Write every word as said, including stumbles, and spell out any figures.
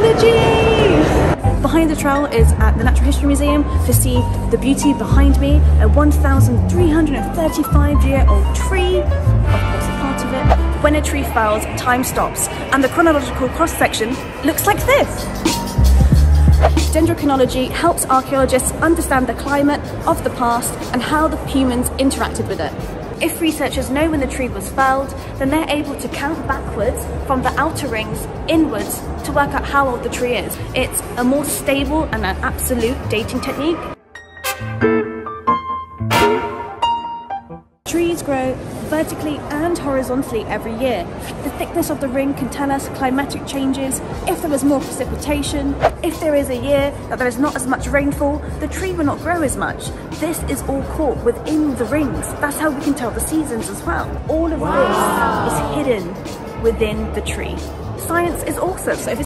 Dendrochronology! Behind the Trowel is at the Natural History Museum to see the beauty behind me, a one thousand three hundred thirty-five year old tree. Of course, part of it. When a tree falls, time stops, and the chronological cross-section looks like this. Dendrochronology helps archaeologists understand the climate of the past and how the humans interacted with it. If researchers know when the tree was felled, then they're able to count backwards from the outer rings inwards to work out how old the tree is. It's a more stable and an absolute dating technique. Trees grow vertically and horizontally every year. The thickness of the ring can tell us climatic changes, if there was more precipitation, if there is a year that there is not as much rainfall, the tree will not grow as much. This is all caught within the rings. That's how we can tell the seasons as well. All of wow. This is hidden within the tree. Science is awesome, so if it's